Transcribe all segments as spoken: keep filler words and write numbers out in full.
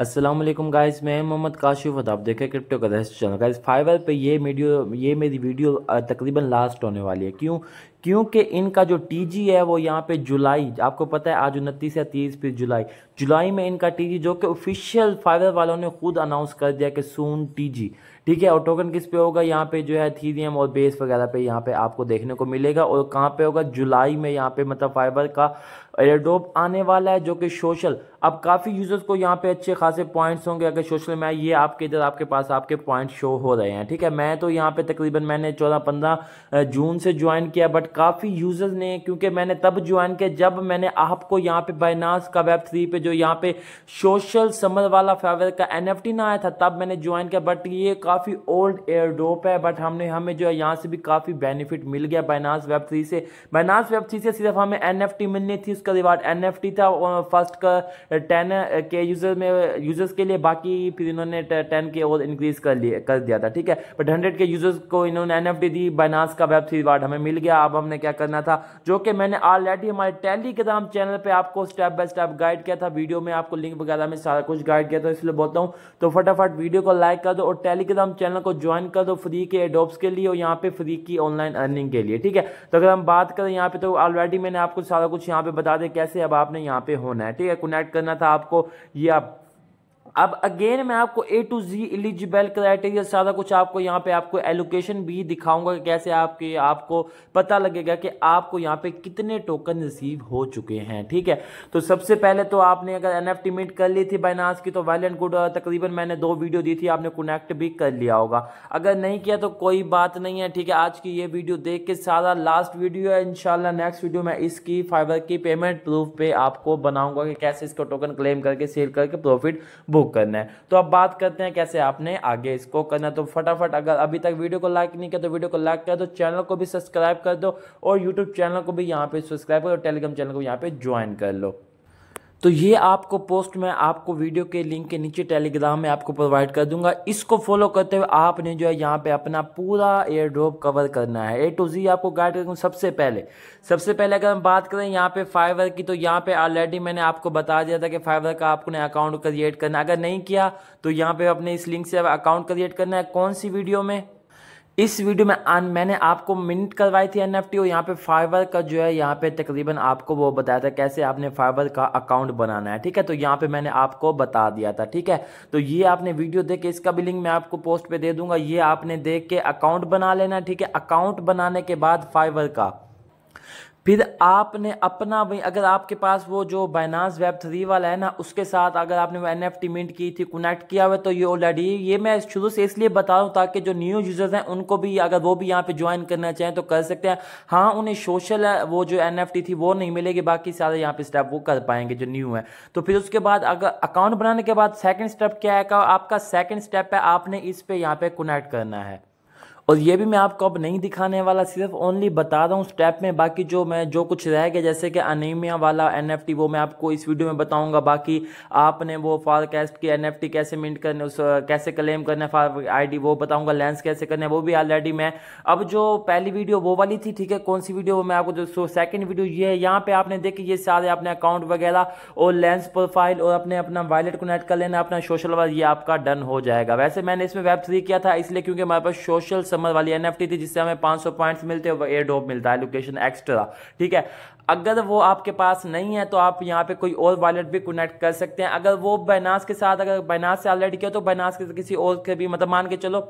अस्सलामुअलैकुम गाइस, मैं मोहम्मद काशिफ और आप देख रहे हैं crypto crush channel. Guys Fiverr पे ये वीडियो ये मेरी वीडियो तकरीबन लास्ट होने वाली है। क्यों? क्योंकि इनका जो टीजी है वो यहाँ पे जुलाई, आपको पता है आज उनतीस या तीस फिर जुलाई जुलाई में इनका टीजी जो कि ऑफिशियल फाइवर वालों ने खुद अनाउंस कर दिया कि सून टीजी, ठीक है। और टोकन किस पे होगा? यहाँ पे जो है थीरियम और बेस वगैरह पे यहाँ पे आपको देखने को मिलेगा। और कहाँ पे होगा? जुलाई में। यहाँ पे मतलब फाइवर का एयरड्रॉप आने वाला है जो कि सोशल, अब काफ़ी यूजर्स को यहाँ पे अच्छे खासे पॉइंट्स होंगे अगर सोशल में आए। ये आपके इधर आपके पास आपके पॉइंट शो हो रहे हैं, ठीक है। मैं तो यहाँ पे तकरीबन मैंने चौदह पंद्रह जून से ज्वाइन किया, बट काफ़ी यूजर्स ने, क्योंकि मैंने तब ज्वाइन किया जब मैंने आपको यहाँ पे बाइनांस का वेब थ्री पे जो यहाँ पे सोशल समर वाला फेवर का एनएफटी ना आया था तब मैंने ज्वाइन किया। बट ये काफ़ी ओल्ड एयरड्रॉप है, बट हमने हमें जो है यहाँ से भी काफ़ी बेनिफिट मिल गया बाइनांस वेब थ्री से। बाइनांस वेब थ्री से सिर्फ हमें एनएफटी मिलनी थी, उसका रिवार्ड एनएफटी था और फर्स्ट का टेन के यूजर में यूजर्स के लिए, बाकी फिर इन्होंने टेन के और इंक्रीज कर लिए कर दिया था, ठीक है। बट हंड्रेड के यूजर्स को इन्होंने एनएफटी दी, बाइनांस का वेब थ्री रिवार्ड हमें मिल गया। अब हमने क्या करना था, जो कि मैंने ऑलरेडी हमारे टेलीग्राम चैनल पे आपको स्टेप बाय स्टेप गाइड किया था, वीडियो में आपको लिंक वगैरह में सारा कुछ गाइड किया था, इसलिए बोलता हूं तो फटाफट वीडियो को लाइक कर दो और टेलीग्राम चैनल को ज्वाइन कर दो फ्री के एडोप्स के लिए और यहाँ पे फ्री की ऑनलाइन अर्निंग के लिए, ठीक है। तो अगर हम बात करें यहाँ पे, तो ऑलरेडी मैंने आपको सारा कुछ यहाँ पे बता दे कैसे अब आपने यहाँ पे होना है, ठीक है। कनेक्ट करना था आपको ये आप अब अगेन मैं आपको A to Z eligible criteria सारा कुछ आपको यहाँ पे आपको एलोकेशन भी दिखाऊंगा कि कैसे आपके आपको पता लगेगा कि आपको यहाँ पे कितने टोकन रिसीव हो चुके हैं, ठीक है। तो सबसे पहले तो आपने अगर एनएफटी मीट कर ली थी बाइनांस की तो वेल एंड गुड, तकरीबन मैंने दो वीडियो दी थी, आपने कनेक्ट भी कर लिया होगा। अगर नहीं किया तो कोई बात नहीं है, ठीक है। आज की ये वीडियो देख के सारा लास्ट वीडियो है, इंशाल्लाह नेक्स्ट वीडियो में इसकी फाइवर की पेमेंट प्रूफ पे आपको बनाऊंगा कि कैसे इसको टोकन क्लेम करके सेल करके प्रॉफिट करना है। तो अब बात करते हैं कैसे आपने आगे इसको करना है। तो फटाफट अगर अभी तक वीडियो को लाइक नहीं किया तो वीडियो को लाइक कर दो, चैनल को भी सब्सक्राइब कर दो और यूट्यूब चैनल को भी यहाँ पे सब्सक्राइब करो, टेलीग्राम चैनल को यहाँ पे ज्वाइन कर लो। तो ये आपको पोस्ट में आपको वीडियो के लिंक के नीचे टेलीग्राम में आपको प्रोवाइड कर दूंगा, इसको फॉलो करते हुए आपने जो है यहाँ पे अपना पूरा एयर ड्रॉप कवर करना है। ए टू जी आपको गाइड करूँ। सबसे पहले सबसे पहले अगर हम बात करें यहाँ पे फाइवर की, तो यहाँ पे ऑलरेडी मैंने आपको बता दिया था कि फाइवर का आपको नया अकाउंट क्रिएट करना है। अगर नहीं किया तो यहाँ पे अपने इस लिंक से अकाउंट क्रिएट करना है। कौन सी वीडियो में? इस वीडियो में आन मैंने आपको मिंट करवाई थी एनएफटी और यहाँ पे फाइवर का जो है यहाँ पे तकरीबन आपको वो बताया था कैसे आपने फाइवर का अकाउंट बनाना है, ठीक है। तो यहाँ पे मैंने आपको बता दिया था, ठीक है। तो ये आपने वीडियो देख के, इसका भी लिंक मैं आपको पोस्ट पे दे दूंगा, ये आपने देख के अकाउंट बना लेना, ठीक है। अकाउंट बनाने के बाद फाइवर का फिर आपने अपना, अगर आपके पास वो जो बाइनांस वेब थ्री वाला है ना उसके साथ अगर आपने वो एनएफटी मिंट की थी कनेक्ट किया हुआ, तो ये ऑलरेडी ये मैं शुरू से इसलिए बता रहा हूँ ताकि जो न्यू यूजर्स हैं उनको भी, अगर वो भी यहाँ पे ज्वाइन करना चाहें तो कर सकते हैं। हाँ, उन्हें सोशल वो जो एनएफटी थी वो नहीं मिलेगी, बाकी सारे यहाँ पे स्टेप वो कर पाएंगे जो न्यू है। तो फिर उसके बाद अगर अकाउंट बनाने के बाद सेकेंड स्टेप क्या है आपका? सेकेंड स्टेप है आपने इस पर यहाँ पे कनेक्ट करना है, और ये भी मैं आपको अब नहीं दिखाने वाला, सिर्फ ओनली बता रहा हूँ स्टेप में। बाकी जो मैं जो कुछ रह गया जैसे कि अनीमिया वाला एनएफटी वो मैं आपको इस वीडियो में बताऊंगा। बाकी आपने वो फारकास्ट की एनएफटी कैसे मिंट करने, उस कैसे क्लेम करना है आईडी वो बताऊंगा, लेंस कैसे करना है वो भी ऑलरेडी मैं, अब जो पहली वीडियो वो वाली थी, ठीक है। कौन सी वीडियो वो मैं आपको दोस्तों, सेकेंड वीडियो ये है। यहाँ पर आपने देखिए ये सारे अपने अकाउंट वगैरह और लेंस प्रोफाइल और अपने अपना वॉलेट कनेक्ट कर लेना, अपना सोशल वाला, ये आपका डन हो जाएगा। वैसे मैंने इसमें वेब थ्री किया था इसलिए क्योंकि हमारे पास सोशल समर वाली एनएफटी थी जिससे हमें पाँच सौ पॉइंट्स मिलते हैं और एयर ड्रॉप मिलता है लोकेशन एक्स्ट्रा, ठीक है। अगर वो आपके पास नहीं है तो आप यहाँ पे कोई और वॉलेट भी कनेक्ट कर सकते हैं। अगर वो बाइनांस के साथ, अगर बाइनांस से ऑलरेडी किया तो बाइनांस के किसी और के भी, मतलब मान के चलो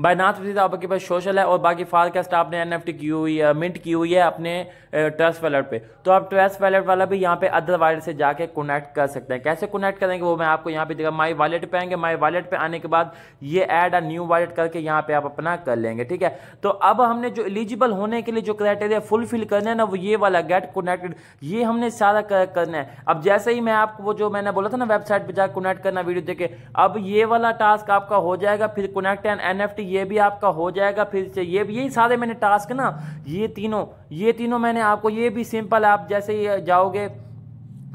बाइनांस में आपके पास सोशल है और बाकी फारकास्ट आपने एनएफटी की हुई है, मिंट की हुई है अपने ट्रस्ट वॉलेट पे, तो आप ट्रस्ट वॉलेट वाला भी यहाँ पे अदर वॉलेट से जाके कनेक्ट कर सकते हैं। कैसे कनेक्ट करेंगे वो मैं आपको यहाँ पे दिखा, माई वॉलेट पे आएंगे, माई वॉलेट पे आने के बाद ये ऐड अ न्यू वॉलेट करके यहाँ पे आप अपना कर लेंगे, ठीक है। तो अब हमने जो एलिजिबल होने के लिए जो क्राइटेरिया फुलफिल करना है ना वो ये वाला गेट कनेक्टेड, ये हमने सारा करना है। अब जैसे ही मैं आपको वो जो मैंने बोला था ना वेबसाइट पर जाकर कनेक्ट करना वीडियो देखे, अब ये वाला टास्क आपका हो जाएगा, फिर कनेक्ट एंड एनएफटी ये भी आपका हो जाएगा, फिर ये भी, यही सारे मैंने टास्क ना ये तीनों ये तीनों मैंने आपको, ये भी सिंपल है, आप जैसे ही जाओगे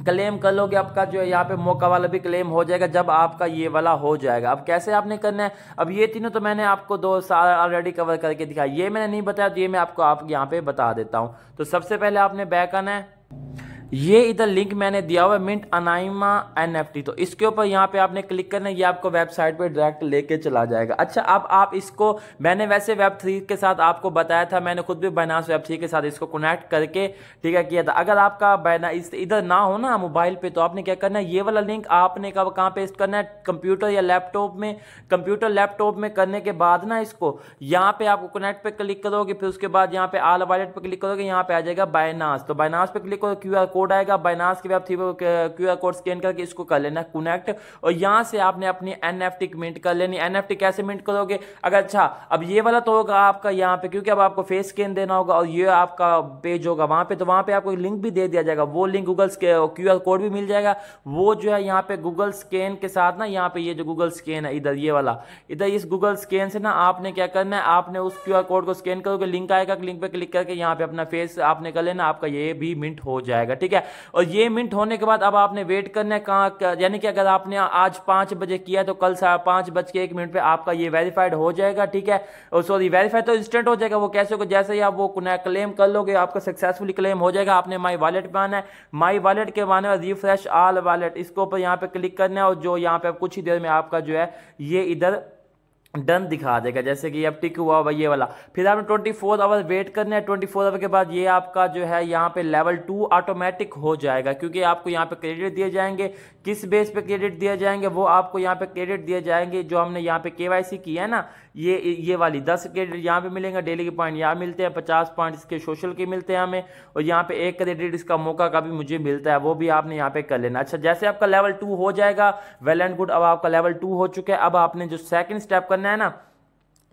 क्लेम कर लोगे, आपका जो है यहाँ पे मौका वाला भी क्लेम हो जाएगा जब आपका ये वाला हो जाएगा। अब कैसे आपने करना है, अब ये तीनों तो मैंने आपको दो साल ऑलरेडी कवर करके दिखाया, ये मैंने नहीं बताया तो ये मैं आपको आप यहाँ पे बता देता हूँ। तो सबसे पहले आपने बैक आना है, ये इधर लिंक मैंने दिया हुआ है मिंट अनाइमा एनएफटी, तो इसके ऊपर यहाँ पे आपने क्लिक करना है, ये आपको वेबसाइट पे डायरेक्ट लेके चला जाएगा। अच्छा, अब आप इसको, मैंने वैसे वेब थ्री के साथ आपको बताया था, मैंने खुद भी बाइनेंस वेब थ्री के साथ इसको कनेक्ट करके ठीक है किया था। अगर आपका बाइनेंस इधर ना हो ना मोबाइल पे, तो आपने क्या करना है, ये वाला लिंक आपने कब कहाँ पेस्ट करना है, कंप्यूटर या लैपटॉप में। कंप्यूटर लैपटॉप में करने के बाद ना इसको यहाँ पे आपको कनेक्ट पे क्लिक करोगे, फिर उसके बाद यहाँ पे आल वॉलेट पे क्लिक करोगे, यहाँ पे आ जाएगा बाइनेंस। तो बाइनेंस पे क्लिक करो, क्यूआर कोड आएगा बाइनेंस के, आप क्यू आर कोड स्कैन करके इसको कर लेना कनेक्ट, और यहाँ से आपने अपनी एनएफटी मिंट कर लेनी। एनएफटी कैसे मिंट करोगे, अगर अच्छा अब ये वाला तो होगा आपका यहाँ पे, क्योंकि अब आपको फेस स्कैन देना होगा और ये आपका पेज होगा वहाँ पे, तो वहाँ पे आपको लिंक भी दे दिया जाएगा, वो link Google Q R code भी मिल जाएगा, वो जो है यहाँ पे गूगल स्कैन के साथ ना, यहाँ पे ये जो गूगल स्कैन है इधर, ये वाला इधर, इस गूगल स्कैन से ना आपने क्या करना है, आपने उस क्यू आर कोड को स्कैन करोगे, लिंक आएगा, लिंक पे क्लिक करके यहाँ पे अपना फेस आपने कर लेना, आपका ये भी मिंट हो जाएगा ठीक है। और ये मिंट होने के बाद अब आपने वेट करना है कहाँ, यानी कि अगर आपने आज पाँच बजे किया तो कल पाँच बज के एक मिनट पे आपका ये वेरीफाइड हो जाएगा ठीक है, और सॉरी वेरीफाइड तो इंस्टेंट हो जाएगा, वो कैसे होगा, जैसे ही आप वो क्लेम कर लोगे आपका सक्सेसफुली क्लेम हो जाएगा। आपने माई वॉलेट पे आना है, माई वॉलेट के आने वाला रिफ्रेश आल वॉलेट, इसके ऊपर यहाँ पे क्लिक करना है, और जो यहाँ पे कुछ ही देर में आपका जो है ये इधर डन दिखा देगा, जैसे कि अब टिक हुआ ये वाला। फिर आपने चौबीस आवर वेट करना है, चौबीस आवर के बाद ये आपका जो है यहाँ पे लेवल टू ऑटोमेटिक हो जाएगा, क्योंकि आपको यहाँ पे क्रेडिट दिए जाएंगे। किस बेस पे क्रेडिट दिए जाएंगे, वो आपको यहाँ पे क्रेडिट दिए जाएंगे जो हमने यहाँ पे केवाईसी किया है ना, ये ये वाली दस क्रेडिट यहाँ पे मिलेंगे, डेली के पॉइंट यहाँ मिलते हैं, पचास पॉइंट इसके सोशल के मिलते हैं हमें, और यहाँ पे एक क्रेडिट इसका मोका का भी मुझे मिलता है, वो भी आपने यहाँ पे कर लेना। अच्छा, जैसे आपका लेवल टू हो जाएगा, वेल एंड गुड, अब आपका लेवल टू हो चुका है। अब आपने जो सेकंड स्टेप करना है ना,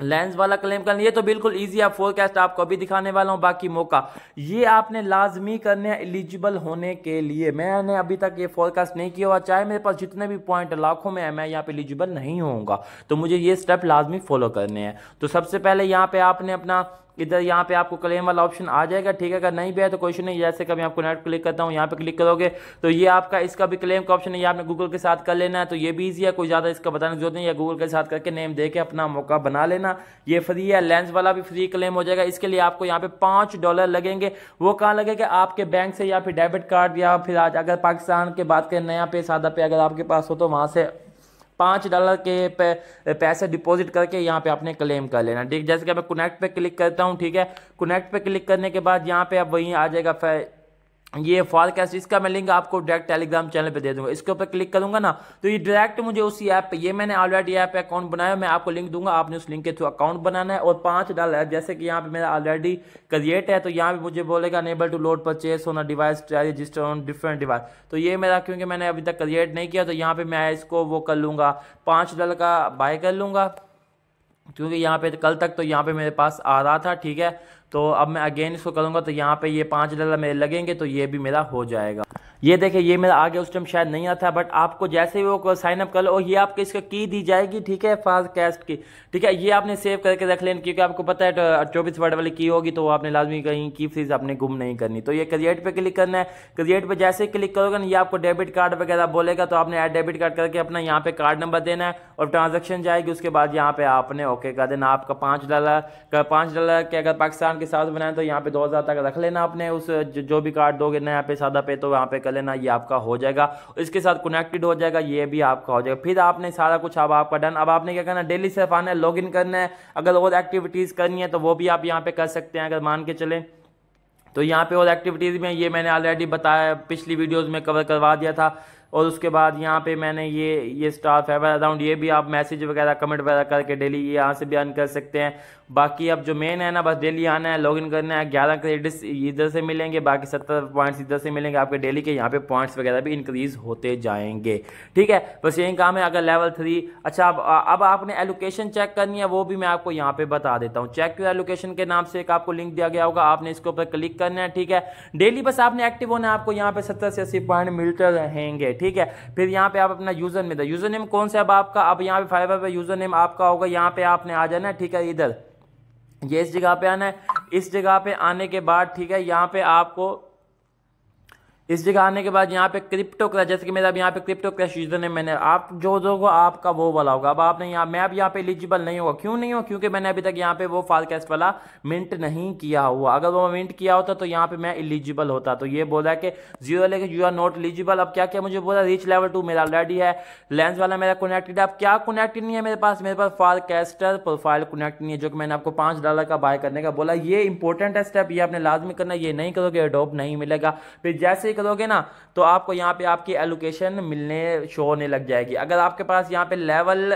लेंस वाला क्लेम करना, ये तो बिल्कुल इजी है, फोरकास्ट आपको अभी दिखाने वाला हूँ, बाकी मौका ये आपने लाजमी करने हैं एलिजिबल होने के लिए। मैंने अभी तक ये फोरकास्ट नहीं किया हुआ, चाहे मेरे पास जितने भी पॉइंट लाखों में है, मैं यहाँ पे एलिजिबल नहीं होऊंगा, तो मुझे ये स्टेप लाजमी फॉलो करने हैं। तो सबसे पहले यहाँ पे आपने अपना इधर यहाँ पे आपको क्लेम वाला ऑप्शन आ जाएगा ठीक है, अगर नहीं भी है तो क्वेश्चन नहीं, जैसे कभी आपको नेट क्लिक करता हूँ, यहाँ पे क्लिक करोगे तो ये आपका इसका भी क्लेम का ऑप्शन है, ये आपने गूगल के साथ कर लेना है, तो ये भी ईजी है, कोई ज़्यादा इसका बताने की जरूरत नहीं है, गूगल के साथ करके नेम दे के अपना मौका बना लेना, ये फ्री है। लेंस वाला भी फ्री क्लेम हो जाएगा, इसके लिए आपको यहाँ पे पाँच डॉलर लगेंगे, वो कहाँ लगेगा, आपके बैंक से या फिर डेबिट कार्ड, या फिर आज अगर पाकिस्तान के बात करें नया पे सादा पे अगर आपके पास हो तो वहाँ से पाँच डॉलर के पैसे डिपॉजिट करके यहाँ पे आपने क्लेम कर लेना ठीक। जैसे कि मैं कनेक्ट पे क्लिक करता हूँ ठीक है, कनेक्ट पे क्लिक करने के बाद यहाँ पे अब वहीं आ जाएगा ये फारकास्ट, इसका मैं लिंक आपको डायरेक्ट टेलीग्राम चैनल पे दे दूंगा, इसके ऊपर क्लिक करूंगा ना तो ये डायरेक्ट मुझे उसी ऐप पे, ये मैंने ऑलरेडी ऐप पे अकाउंट बनाया, मैं आपको लिंक दूंगा, आपने उस लिंक के थ्रू अकाउंट बनाना है। और पाँच डाल है, जैसे कि यहाँ पे मेरा ऑलरेडी क्रिएट है, तो यहाँ पे मुझे बोलेगा unable to load purchase on a device try register on different device, तो ये मेरा क्योंकि मैंने अभी तक क्रिएट नहीं किया, तो यहाँ पर मैं इसको वो कर लूँगा, पाँच डॉलर का बाय कर लूँगा, क्योंकि यहाँ पे कल तक तो यहाँ पे मेरे पास आ रहा था ठीक है, तो अब मैं अगेन इसको करूँगा, तो यहाँ पे ये पाँच डॉलर मेरे लगेंगे, तो ये भी मेरा हो जाएगा। ये देखिए ये मेरा आगे उस टाइम शायद नहीं आता, बट आपको जैसे ही वो साइन अप कर लो, और ये आपको इसका की दी जाएगी ठीक है, फारकास्ट की ठीक है, ये आपने सेव करके रख लेना, क्योंकि आपको पता है तो चौबीस वर्ड वाली की होगी, तो आपने लाजमी कहीं की फ्रीज आपने गुम नहीं करनी। तो ये क्रिएट पर क्लिक करना है, क्रिएट पर जैसे ही क्लिक करोगे ना, ये आपको डेबिट कार्ड वगैरह बोलेगा, तो आपने ऐड डेबिट कार्ड करके अपना यहाँ पे कार्ड नंबर देना है, और ट्रांजेक्शन जाएगी, उसके बाद यहाँ पे आपने ओके कर देना। आपका पाँच डॉलर का पाँच डॉलर के अगर पाकिस्तान के साथ बनाए तो यहाँ पे दो हज़ार तक रख लेना आपने, उस जो भी कार्ड दोगे नया पे सादा पे तो वहाँ पे कर लेना, ये आपका हो जाएगा, इसके साथ कनेक्टेड हो जाएगा, ये भी आपका हो जाएगा। फिर आपने सारा कुछ अब आपका डन। अब आपने क्या करना, डेली सिर्फ आना है, लॉग इन करना है, अगर और एक्टिविटीज़ करनी है तो वो भी आप यहाँ पे कर सकते हैं, अगर मान के चलें तो यहाँ पे और एक्टिविटीज़ में ये मैंने ऑलरेडी बताया पिछली वीडियोज़ में कवर करवा दिया था। और उसके बाद यहाँ पे मैंने ये ये स्टार फेवर अकाउंट, ये भी आप मैसेज वगैरह कमेंट वगैरह करके डेली ये यहाँ से भी अर्न कर सकते हैं। बाकी अब जो मेन है ना, बस डेली आना है, लॉगिन करना है, ग्यारह क्रेडिट्स इधर से मिलेंगे, बाकी सत्तर पॉइंट्स इधर से मिलेंगे, आपके डेली के यहाँ पे पॉइंट्स वगैरह भी इंक्रीज़ होते जाएंगे ठीक है, बस यही काम है अगर लेवल थ्री। अच्छा, अब अब आपने एलोकेशन चेक करनी है, वो भी मैं आपको यहाँ पर बता देता हूँ। चेक योर एलोकेशन के नाम से एक आपको लिंक दिया गया होगा, आपने इसके ऊपर क्लिक करना है ठीक है। डेली बस आपने एक्टिव होना है, आपको यहाँ पर सत्तर से अस्सी पॉइंट मिलते रहेंगे ठीक है। फिर यहाँ पे आप अपना यूजर नेम, यूजर नेम कौन सा है अब आपका, अब यहाँ पे फाइवर पे यूजर नेम आपका होगा, यहाँ पे आपने आ जाना है ठीक है, इधर ये इस जगह पे आना है। इस जगह पे आने के बाद ठीक है, यहाँ पे आपको इस जगह आने के बाद यहाँ पे क्रिप्टो क्रश, जैसे कि मेरा अब यहाँ पे क्रिप्टो क्रश यूजर ने, मैंने आप जो जो होगा आपका वो वाला होगा। अब आपने यहाँ, मैं अब यहाँ पे एलिजिबल नहीं होगा। क्यों नहीं हो? क्योंकि मैंने अभी तक यहाँ पे वो फारकास्ट वाला मिंट नहीं किया हुआ। अगर वो मिंट किया होता तो यहाँ पे मैं एलिजिबल होता। तो ये बोला कि जीरो लेके यू आर नॉट एलिजिबल। अब क्या क्या मुझे बोला, रीच लेवल टू मेरा ऑलरेडी है, लेंस वाला मेरा कनेक्टेड है। अब क्या कनेक्टेड नहीं है मेरे पास? मेरे पास फारकास्टर प्रोफाइल कनेक्ट नहीं है, जो कि मैंने आपको पाँच डॉलर का बाय करने का बोला। ये इंपॉर्टेंट है स्टेप, ये आपने लाजमी करना। ये नहीं करोगे एडोप नहीं मिलेगा। फिर जैसे करोगे ना तो आपको यहाँ पे आपकी एलोकेशन मिलने शो होने लग जाएगी। अगर आपके पास यहाँ पे लेवल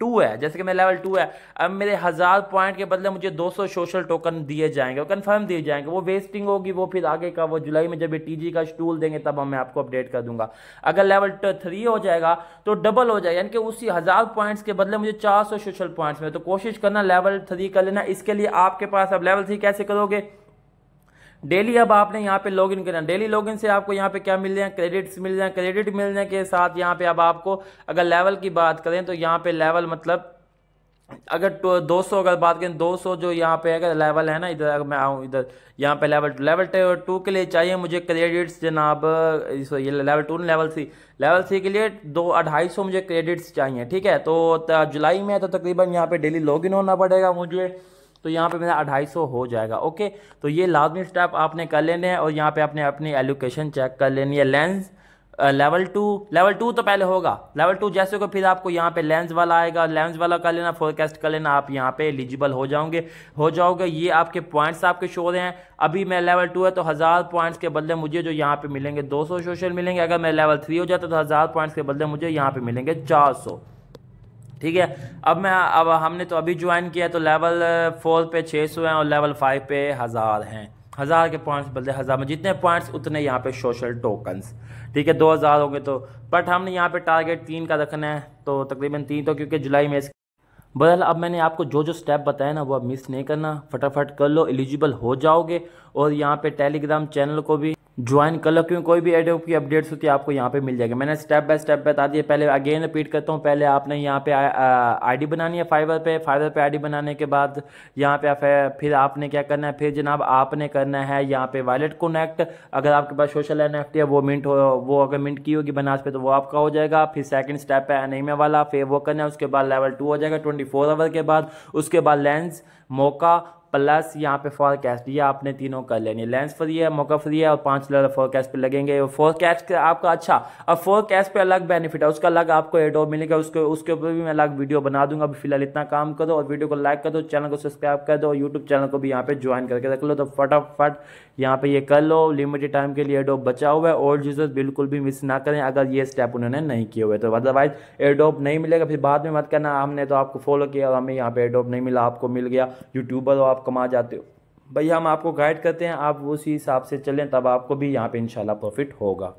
टू है, जैसे कि मैं लेवल टू है, अब मेरे हजार पॉइंट के बदले मुझे दो सौ सोशल टोकन दिए जाएंगे, कंफर्म दिए जाएंगे। वो वेस्टिंग होगी, वो फिर आगे का वो जुलाई में जब ये टीजी का स्टूल देंगे तब मैं आपको अपडेट कर दूंगा। अगर लेवल थ्री हो जाएगा तो डबल हो जाएगा, यानी कि उसी हजार पॉइंट्स के बदले मुझे चार सौ सोशल पॉइंट्स में। तो कोशिश करना लेवल थ्री कर लेना। इसके लिए आपके पास अब लेवल थ्री कैसे करोगे? डेली अब आपने यहाँ पे लॉगिन करना। डेली लॉगिन से आपको यहाँ पे क्या मिल जाए? क्रेडिट्स मिल जाए। क्रेडिट मिलने के साथ यहाँ पे अब आपको, अगर लेवल की बात करें तो यहाँ पे लेवल मतलब अगर दो सौ अगर बात करें, दो सौ जो यहाँ पे अगर लेवल है ना, इधर अगर मैं आऊँ इधर यहाँ पे लेवल लेवल टू के लिए चाहिए मुझे क्रेडिट्स जनाब, ये level two level three level three के लिए दो अढ़ाई सौ मुझे क्रेडिट्स चाहिए। ठीक है, तो जुलाई में है तो तकरीबन यहाँ पे डेली लॉगिन होना पड़ेगा मुझे, तो यहाँ पे मेरा अढ़ाई सौ हो जाएगा। ओके, तो ये लाजमी स्टेप आपने कर लेने हैं। और यहाँ पे आपने अपनी एलोकेशन चेक कर लेनी है। Lens level two, level two तो पहले होगा, लेवल टू जैसे को फिर आपको यहाँ पे लेंस वाला आएगा, लेंस वाला कर लेना, फोरकास्ट कर लेना, आप यहाँ पे एलिजिबल हो जाओगे हो जाओगे ये आपके पॉइंट्स आपके शो रहे हैं। अभी मैं लेवल टू है तो हज़ार पॉइंट्स के बदले मुझे जो यहाँ पे मिलेंगे दो सौ सोशल मिलेंगे। अगर मैं लेवल थ्री हो जाता तो हज़ार पॉइंट्स के बदले मुझे यहाँ पे मिलेंगे चार सौ। ठीक है, अब मैं अब हमने तो अभी ज्वाइन किया तो लेवल फोर पे छह सौ हैं और लेवल फाइव पे हज़ार हैं। हज़ार के पॉइंट्स बदले हज़ार में जितने पॉइंट्स उतने यहाँ पे सोशल टोकन्स। ठीक है, दो हज़ार हो गए तो, बट हमने यहाँ पे टारगेट तीन का रखना है, तो तकरीबन तीन तो क्योंकि जुलाई में। बहरहाल अब मैंने आपको जो जो स्टेप बताया ना वो अब मिस नहीं करना, फटाफट कर लो, एलिजिबल हो जाओगे। और यहाँ पर टेलीग्राम चैनल को भी ज्वाइन कर लो, क्योंकि कोई भी एडोब की अपडेट्स होती है आपको यहाँ पे मिल जाएगी। मैंने स्टेप बाय स्टेप बता दिए। पहले अगेन रिपीट करता हूँ, पहले आपने यहाँ पे आईडी बनानी है फाइवर पे, फाइवर पे आईडी बनाने के बाद यहाँ पे आप फिर आपने क्या करना है, फिर जनाब आपने करना है यहाँ पे वॉलेट कनेक्ट। अगर आपके पास सोशल एनएफटी है वो मिंट हो, वो अगर मिंट की होगी बनास पे तो वो आपका हो जाएगा। फिर सेकेंड स्टेप है एनीमे वाला, फिर वो करना है। उसके बाद लेवल टू हो जाएगा ट्वेंटी फोर आवर के बाद। उसके बाद लेंस, मोका प्लस यहाँ पे फॉरकास्ट, ये आपने तीनों कर लेनी है। लेंस फ्री है, मोका फ्री है और पाँच डॉलर फॉरकास्ट पे लगेंगे। फॉरकास्ट आपका अच्छा, अब फॉरकास्ट पे अलग बेनिफिट है, उसका अलग आपको एडोब मिलेगा, उसके उसके ऊपर भी मैं अलग वीडियो बना दूंगा। अभी फिलहाल इतना काम करो और वीडियो को लाइक कर दो, चैनल को सब्सक्राइब कर दो और यूट्यूब चैनल को भी यहाँ पे ज्वाइन करके रख लो। तो फटाफट यहाँ पे ये कर लो, लिमिटेड टाइम के लिए एडोब बचा हुआ है। ओल्ड यूजर्स बिल्कुल भी मिस ना करें अगर ये स्टेप उन्होंने नहीं किए हुए तो, अदरवाइज एडोब नहीं मिलेगा। फिर बाद में मत करना हमने तो आपको फॉलो किया और हमें यहाँ पे एडोब नहीं मिला, आपको मिल गया, यूट्यूबर आप कमा जाते हो भैया, हम आपको गाइड करते हैं, आप उसी हिसाब से चलें, तब आपको भी यहाँ पे इंशाल्लाह प्रॉफिट होगा।